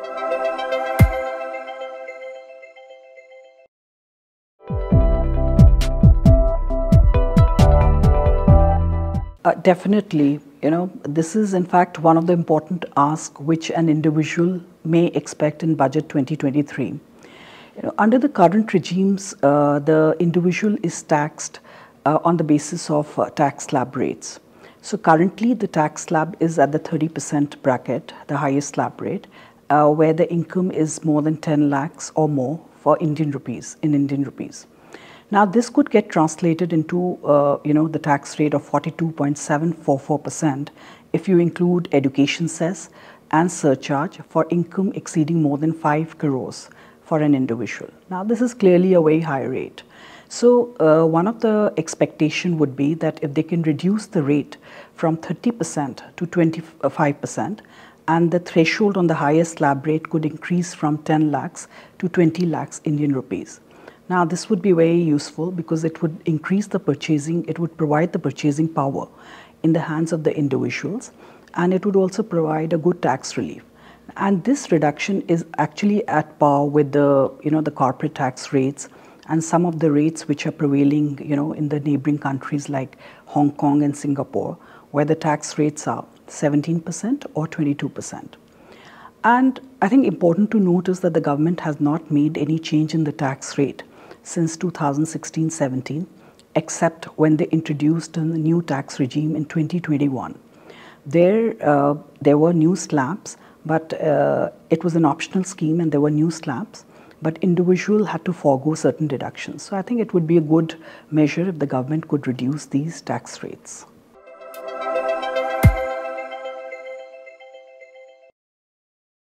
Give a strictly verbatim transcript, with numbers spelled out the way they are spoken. Uh, definitely, you know, this is in fact one of the important asks which an individual may expect in Budget twenty twenty-three. You know, under the current regimes, uh, the individual is taxed uh, on the basis of uh, tax slab rates. So currently the tax slab is at the thirty percent bracket, the highest slab rate, uh, where the income is more than ten lakhs or more for Indian rupees, in Indian rupees. Now this could get translated into uh, you know, the tax rate of forty-two point seven four four percent if you include education cess and surcharge for income exceeding more than five crores for an individual. Now this is clearly a way high rate. So uh, one of the expectation would be that if they can reduce the rate from thirty percent to twenty-five percent, and the threshold on the highest slab rate could increase from ten lakhs to twenty lakhs Indian rupees. Now this would be very useful because it would increase the purchasing, it would provide the purchasing power in the hands of the individuals, and it would also provide a good tax relief. And this reduction is actually at par with the, you know, the corporate tax rates and some of the rates which are prevailing, you know, in the neighboring countries like Hong Kong and Singapore, where the tax rates are seventeen percent or twenty-two percent. And I think important to note is that the government has not made any change in the tax rate since two thousand sixteen seventeen, except when they introduced a new tax regime in twenty twenty-one. There, uh, there were new slabs, but uh, it was an optional scheme and there were new slabs, but individual had to forego certain deductions. So I think it would be a good measure if the government could reduce these tax rates.